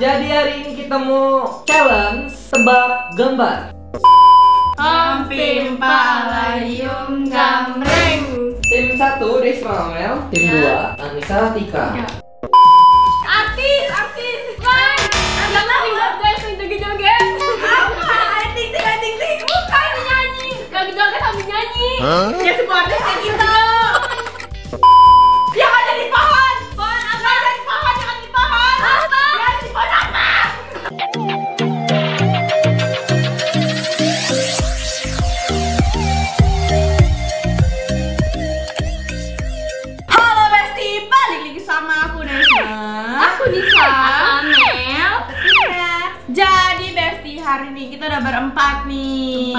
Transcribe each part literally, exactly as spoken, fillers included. Jadi hari ini kita mau challenge tebak gambar. Om Pimpa Layum Gamreng. Tim satu Des Ramel, tim dua Anissa Tika. Artis, artis, main. Jangan tinggal guys yang joget-joget. Apa? Artis, artis, artis. Bukan nyanyi. Kalau joget sambil nyanyi. Ya semua artis kayak kita. Yang ada di pohon. Pohon apa? Yang ada di pohon, yang ada di pohon. Apa? Yang ada di pohon apa? Halo bestie, balik lagi sama aku Nesa. Aku Nisa. Aku Amel. Jadi bestie, hari ini kita udah berempat nih.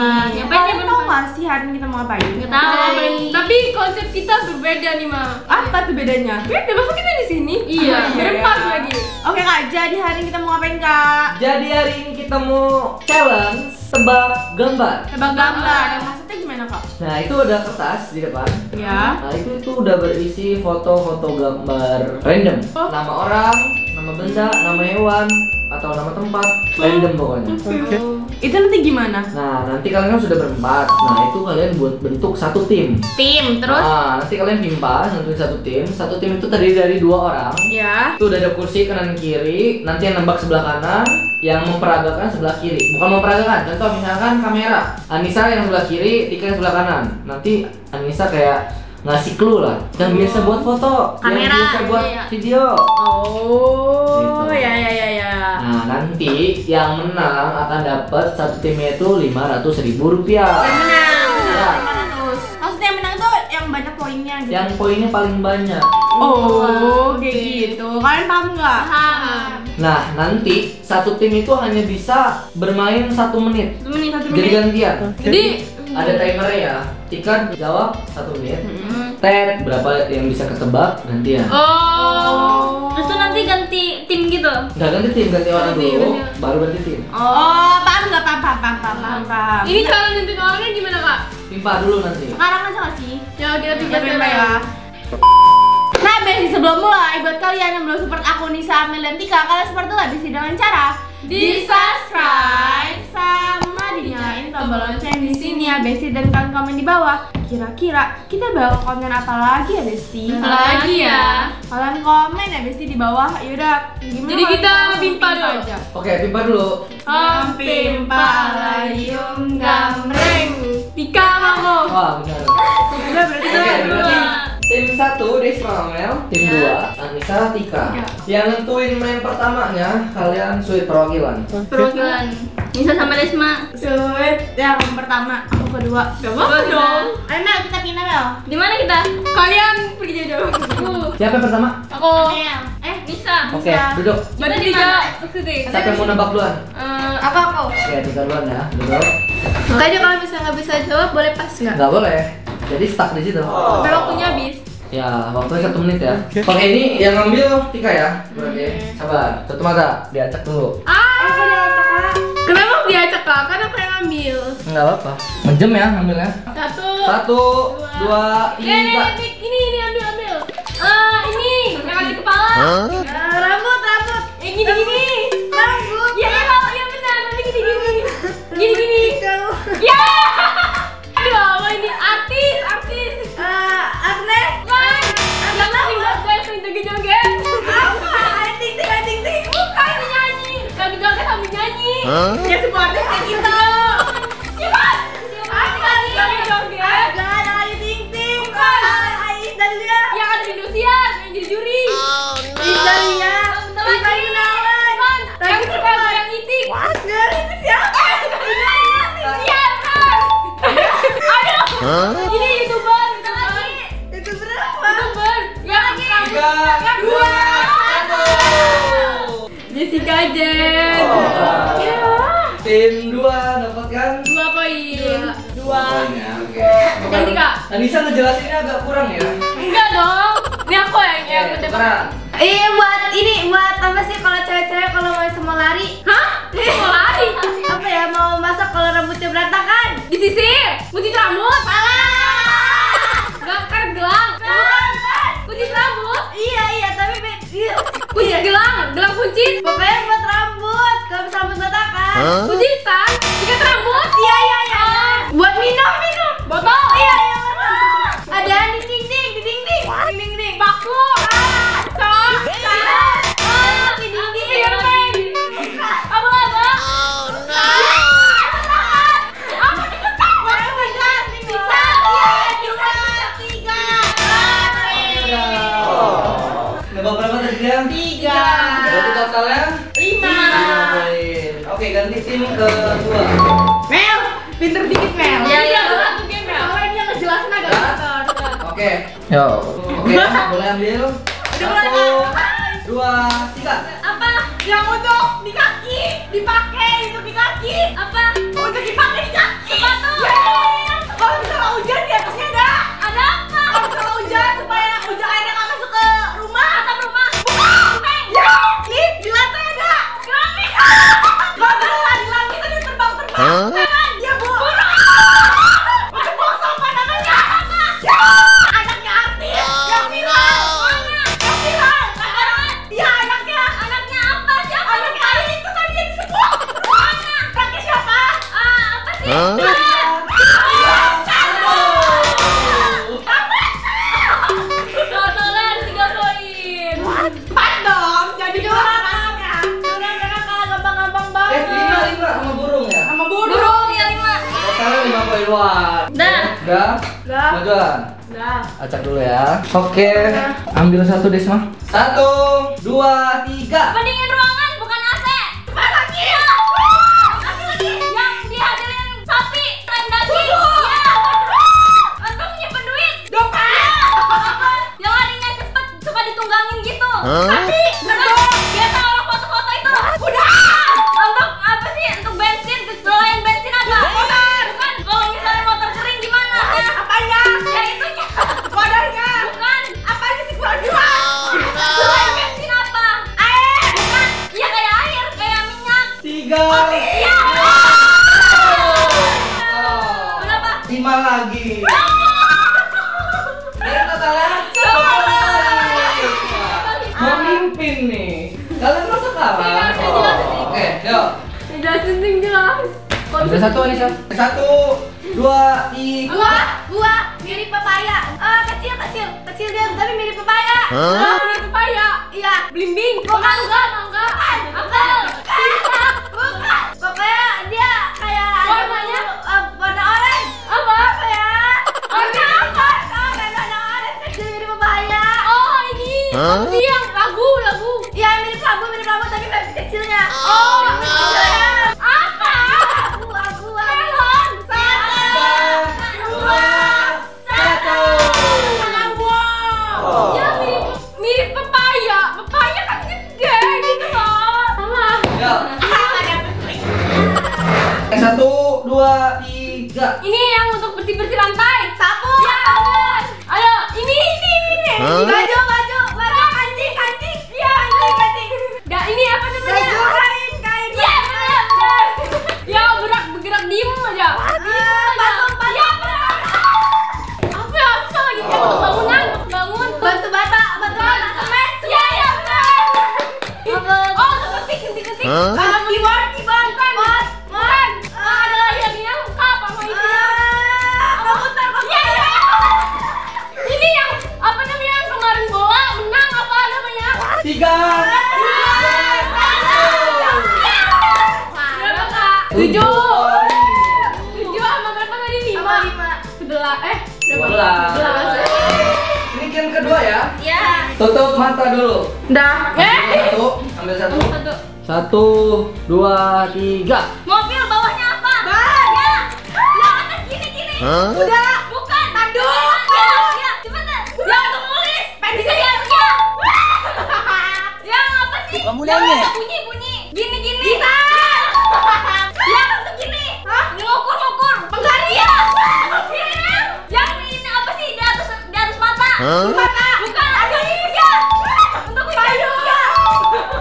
Kalian tau gak sih hari ini kita mau ngapain? Gak tau. Tapi konsep kita berbeda nih Ma. Apa tuh bedanya? Beda, masa kita di sini? Iya, berempat lagi. Oke Kak, jadi hari ini kita mau ngapain Kak? Jadi hari ini kita mau challenge tebak gambar. Tebak gambar. Maksudnya gimana Kak? Nah itu ada kertas di depan. Ya. Nah itu itu udah berisi foto-foto gambar random. Nama orang, nama benda, nama hewan, atau nama tempat, random pokoknya. Itu nanti gimana? Nah nanti kalian sudah berempat. Nah itu kalian buat bentuk satu tim. Tim terus? Nah nanti kalian pimpah nentuin satu tim. Satu tim itu terdiri dari dua orang. Ya. Itu udah ada kursi kanan kiri. Nanti yang nembak sebelah kanan, yang memperagakan sebelah kiri. Bukan memperagakan. Contoh misalkan kamera. Anissa yang sebelah kiri, Tika yang sebelah kanan. Nanti Anissa kayak ngasih clue lah. Yang biasa buat foto, kamera, yang biasa buat iya, iya. video. Oh, gitu. ya ya ya ya. Nah nanti yang menang akan dapat satu timnya itu lima ratus ribu rupiah. Yang menang. Ya. Maksudnya yang menang tuh yang banyak poinnya. Gitu. Yang poinnya paling banyak. Oh, kayak oh, gitu. Kalian paham nggak? Paham. Nah nanti satu tim itu hanya bisa bermain satu menit. Satu menit, satu menit. Jadi gantian. Jadi ada timernya ya. Tika jawab satu menit. Mm-hmm. Ter berapa yang bisa ketebak gantian. Oh. Terus nanti ganti tim gitu. Enggak ganti tim, ganti orang ganti, dulu, ganti. baru ganti tim. Oh, paham enggak paham paham paham paham. Ini kalau ganti orangnya gimana, Kak? Pimpah dulu nanti. Sekarang aja enggak sih? Ya kita pimpah dulu ya. Nah, besi sebelum mulai buat kalian yang belum support aku Nisa, Amel dan Tika, kalian support tuh habis dengan cara di-subscribe sama dinyalain tombol lonceng di sini ya Besti, dan kalian komen di bawah kira-kira kita bakal komen apa lagi ya Besti? Apa lagi ya? Kalian komen ya Besti di bawah. Yaudah, jadi kita pimpa dulu. Oke, pimpa dulu. Om Pimpa Layum Gamreng. Tika kamu. Wah, benar. Udah berarti dua. Tim satu Des Ramel, tim dua Anissa Tika. Yang nentuin main pertamanya kalian sweet perwakilan. Perwakilan. Nisa sama Desma. Sweet yang pertama, aku kedua. Gak apa-apa dong. Ayo Mel, kita pindah Mel. Di mana kita? Kalian pergi jauh. Siapa yang pertama? Aku. Eh Nisa. Oke, duduk. Mana Tika? Siapa yang mau nembak duluan? Apa aku? Oke, Tika duluan ya. Duduk. Makanya kalau bisa nggak bisa jawab boleh pas nggak? Nggak boleh. Jadi stuck di situ. Tapi waktunya habis. Ya, waktunya satu menit ya. Oke, ini yang ngambil Tika ya. Berarti sabar, tutup mata, diacak dulu. Ah, kenapa diacak Kak? Karena aku yang ngambil. Enggak apa-apa. Menjem ya ngambilnya. Satu. Satu, dua, tiga. Ini ini ambil ambil. Ah, ini yang ada di kepala. Rambut rambut. Yang gini gini. Rambut. Ya kalau yang benar nanti gini gini. Gini gini. Ya. Aduh, ini artis, artis. Eh, Agnes. Wah, jangan tinggal guys yang joget-joget. Apa? Artis, artis, artis. Bukan nyanyi. Kalau joget sambil nyanyi. Ya semua artis kayak kita. Cepat. Cepat kali joget. Jangan ada lagi ting-ting. Bukan. Ais dan dia. Yang ada di Indonesia, yang jadi juri. Oh no. Isanya. Isanya Gunawan. Yang suka goyang itik. Wah, itu siapa? Iya. Aduh, ini youtuber, kita lagi youtuber apa? Youtuber yang lagi tiga, dua, satu Jessica Jen. Tim dua dapatkan dua poin. Dua Ganti Kak Anissa, ngejelasinnya agak kurang ya? Enggak dong, ini aku yang aku dapat. Iya buat ini, buat apa sih kalau cewek-cewek kalau mau semua lari. Hah? Mau lari? Apa ya, mau masak kalau rambutnya berantakan? Disisir! Kunci rambut! Salah! Bakar gelang! Kunci rambut? Iya, iya, tapi... Kunci gelang! Gelang kunci? Pokoknya buat rambut! ganti tim kedua. Mel, pinter dikit Mel. Iya, iya. Mungkin Mel. Kalian yang ngejelasin agak kotor. Oke. Yo. Oke, boleh ambil. Satu, dua, tiga. Apa? Yang untuk di kaki, dipakai untuk di kaki. Apa? Untuk dipakai di kaki. Sepatu. Kalau misalnya hujan di atasnya ada. Ada apa? Kalau misalnya hujan supaya hujan airnya nggak masuk ke rumah atau rumah. Bukan. Ya. Ini di lantai ada. Keramik. Kalau berlari di langit ada terbang-terbang. Acak dulu ya. Oke, okay. Ambil satu Desma. Satu, dua, tiga. Pendingin ruangan bukan A C. Cepat lagi. Ya. Kasih lagi. Yang dihasilin sapi, tren daging. Ya. Untuk nyimpen duit. Dompet. Ya. Yang larinya cepet suka ditunggangin gitu. Sapi. Untuk biasa orang foto-foto itu. Udah. Untuk apa sih? Untuk bensin, selain bensin apa? Motor. Bukan. Kalau misalnya motor kering gimana? Ya. Apanya? Ya itunya. Motornya bukan. Apa aja sih kurang dua? Selain bensin apa? Air. Bukan. Iya kayak air, kayak minyak. Tiga. Iya. Berapa? Lima lagi. Dari totalnya memimpin nih. Kalian masa kalah? Oke, yuk. Jelasin yang jelas. Ada satu Anissa. Satu, dua, tiga. Buah, buah. Mirip papaya. Uh, kecil, kecil, kecil dia tapi mirip papaya. Huh? Oh, mirip papaya. Iya, blimbing. Bukan, bukan, bukan. Apel. Bukan, bukan. Papaya dia kayak warnanya uh, warna oranye. Apa? Apa ya? Warna apa? Oh, warna oranye kecil mirip papaya. Oh, ini. Huh? Apa sih yang lagu, lagu? Iya, mirip lagu, mirip lagu tapi versi kecilnya. Oh, kecilnya. Apa? Aku, aku, melon. Satu, dua. Satu, dua, tiga. Ini yang untuk bersih-bersih lantai. Sapu. Ya, bener. Ayo, ini, ini, ini. Baju, baju, baju, kancing, kancing. Iya, kancing, kancing. Nah, ini apa namanya? Baju, kain, kain. Iya, bener, bener. Ya, bergerak, bergerak, diem aja. Diem aja. Iya, bener. Apa ya, aku salah gitu. Untuk bangunan, untuk bangun. Batu bata, batu bata, semen. Iya, iya, bener. Oh, untuk ketik, ketik, ketik. Keyword, keyword, keyword. Tiga, tiga, satu, tujuh, tujuh sama berapa tadi? Lima, sebelah, eh, sebelah. Ini game kedua ya? Iya. Tutup mata dulu. Dah. Eh. Satu, ambil satu. Satu. Satu, dua, tiga. Mobil bawahnya apa? Ban. Ya. Ya atas gini gini. Udah. Bukan. Tanduk. Ya, ya. Cepetan. Ya untuk nulis. Pensil. Kamu lihat nih. Bunyi bunyi. Gini gini. Kita. Yang untuk gini. Hah? Ngukur ngukur. Penggalian. Yang ini apa sih di atas di atas mata? Mata. Bukan. Ada ini ya. Untuk payung.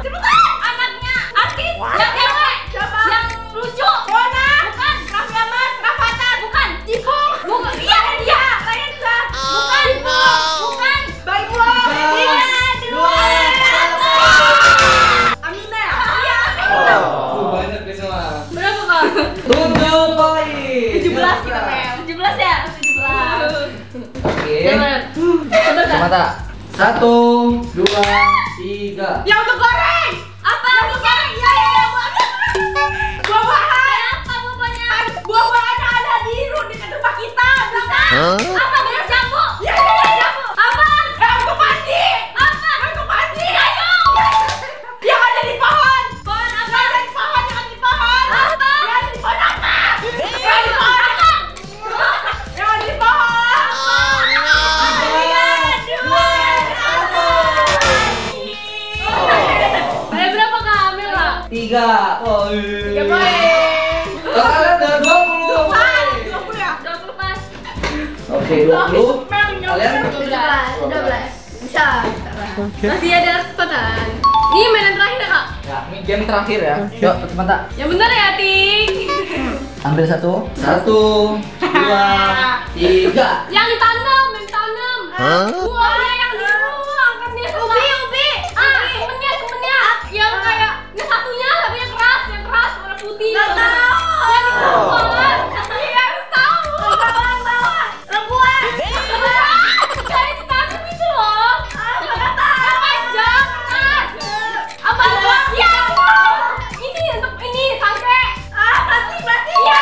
Cepetan. Anaknya artis. Yang cewek. Siapa? Yang lucu. Mona. Bukan. Raffi Ahmad. Raffi Ahmad. Bukan. Cipong. Bukan. Iya dia. Lensa. Bukan. Bukan. Baiklah. Iya. Tujuh poin. Tujuh belas kita Mel. Tujuh belas ya. Tujuh belas. Oke. Coba tak. Satu, dua, tiga. Yang untuk goreng. Apa? Yang untuk goreng. Ya ya ya. Buah-buahan. Apa buahnya? Buah-buahan ada di dekat rumah kita. Apa? Beras jambu. Ya ya ya jambu. Apa? Yang untuk mandi. Apa? Yang untuk mandi. Kayu. Yang ada di pohon. Pohon apa? Yang ada di pohon. Tiga poin. Tiga poin. Kalian udah dua puluh. dua puluh ya? dua puluh pas. Oke, dua puluh. Kalian dua belas. Bisa. Masih ada kesempatan. Ini mainan terakhir ya, Kak? Ya, ini game terakhir ya. Yuk, teman tak. Yang benar ya, Ting. Ambil satu. Satu. Dua. Tiga. Yang ditanam, yang ditanam. Wah, yang biru. Angkat dia semua. Ubi, ubi. Ah, temennya, temennya. Yang kayak, ini satunya, tapi yang keras, yang keras, warna putih. Gak tau. Yang ditanam banget. Iya, harus tau. Orang tahu. Perempuan. Perempuan. Kayak ditanam itu loh. Apa gak tau. Yang panjang. Apa itu? Ya, wow. Ini, untuk ini, sampai. Ah, pasti, pasti. Iya,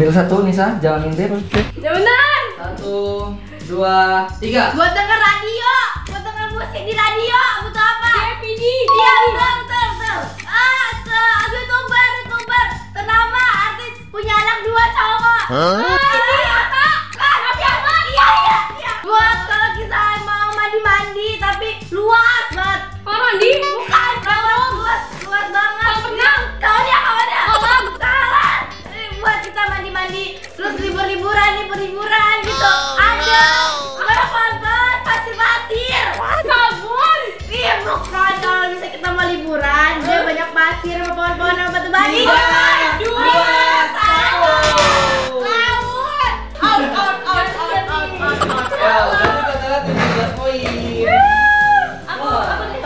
ambil satu Nisa, jangan ngintip. Ya benar. Satu, dua, tiga. Buat denger radio, buat denger musik di radio, butuh apa? D V D. Iya betul, betul, betul. Ah, youtuber, youtuber ternama, artis, punya anak dua cowok. Ini apa? Anak siapa? Iya, iya, iya. Buat kalau kita mau mandi-mandi tapi luas banget. Kau mandi? Bukan. Kalau luas, luas banget. Kau dia, kau dia. Buat kita mandi-mandi, terus libur-liburan, libur-liburan gitu. Ada berapa-berapa pasir-pasir. Sabun. Iya bukan, kalau bisa kita mau liburan, dia banyak pasir, sama pohon-pohon, sama batu bata. Dua, dua, satu. Laut. Out, out, out, out, out, out, out. Ya, berarti kata-kata tujuh belas poin. Aku, aku nih.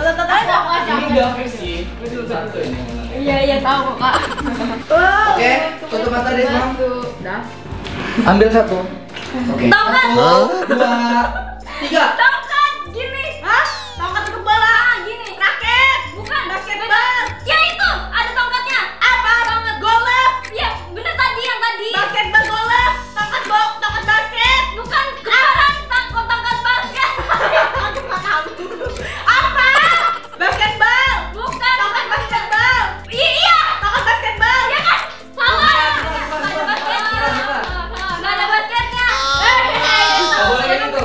Ini gak fair sih, gue cuma satu ini. Iya, iya tahu kok, Kak. Oke, tutup mata deh semua. Udah. Ambil satu. Oke. Tongkat. satu, dua, tiga. Tongkat gini. Hah? Tongkat kepala gini. Raket, bukan basketball. Ya itu, ada tongkatnya. Apa? Tongkat golf. Ya, bener tadi yang tadi. Basketball golf, tongkat box, tongkat basket, bukan kebaran tongkat tongkat basket. Aku paham. Apa? Basketball. Bukan tongkat basketball. Iya, iya. Tongkat basketball. Ya kan? Salah. Enggak ada basketnya. Enggak ada basketnya. Eh, enggak boleh gitu.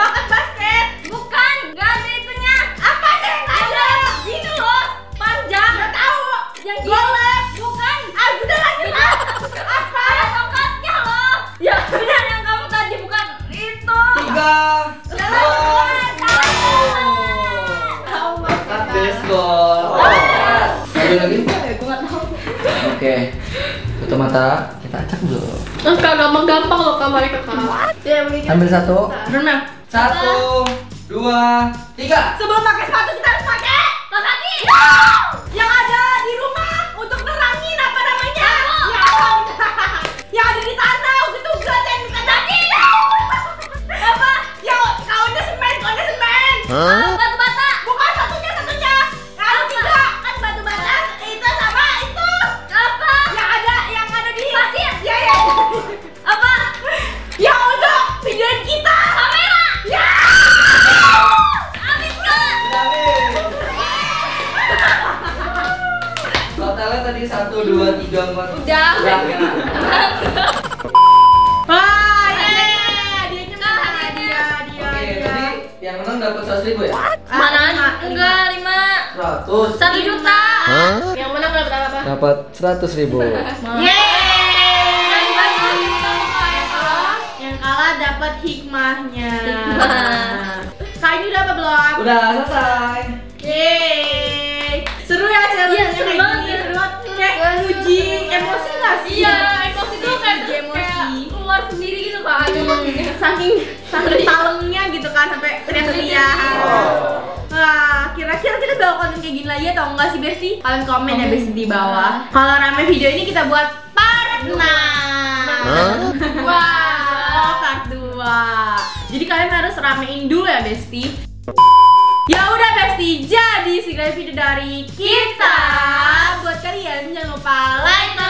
Tongkat basket. Bukan, enggak ada itunya. Apa deh? Ada gitu loh. Panjang. Enggak tahu. Yang golf. Bukan. Ah, udah lagi. Apa? Ada tongkatnya loh. Ya, benar yang kamu tadi bukan itu. tiga. dua. satu. Beskol. Ada lagi? Aku nggak tahu. Oke, tutup mata. Kita acak dulu. Enggak gampang-gampang loh kamar kakak. Ambil satu. Berenang. Satu, dua, tiga. Sebelum pakai sepatu kita harus pakai kaki. Yang ada di rumah untuk nerangin apa namanya? Yang ada di tanah itu gak ada yang kaki. Apa? Yang kau udah semen, kau udah semen. Satu, dua, tiga, empat. Udah. Wah, yeay. Dia nyemang hadiah. Oke, jadi yang menang dapat seratus ribu ya? Mana? Enggak, lima. Seratus. Satu juta. Yang menang dapat apa? Dapat seratus ribu. Yeay. Yang kalah dapat hikmahnya. Kayu udah apa belum? Udah selesai. Yeay. Seru ya challenge-nya kayak gini. Kayak uji emosi lah sih. Iya, emosi tuh kayak keluar sendiri gitu Kak. Saking saking talemnya gitu kan, sampai teriak-teriak. Wah, kira-kira kita bakal konten kayak gini lagi atau enggak sih Besti? Kalian komen ya Besti di bawah. Kalau rame video ini kita buat part enam. Wah, part dua. Jadi kalian harus ramein dulu ya Besti. Ya udah Besti, jadi segala video dari kita buat kalian jangan lupa like.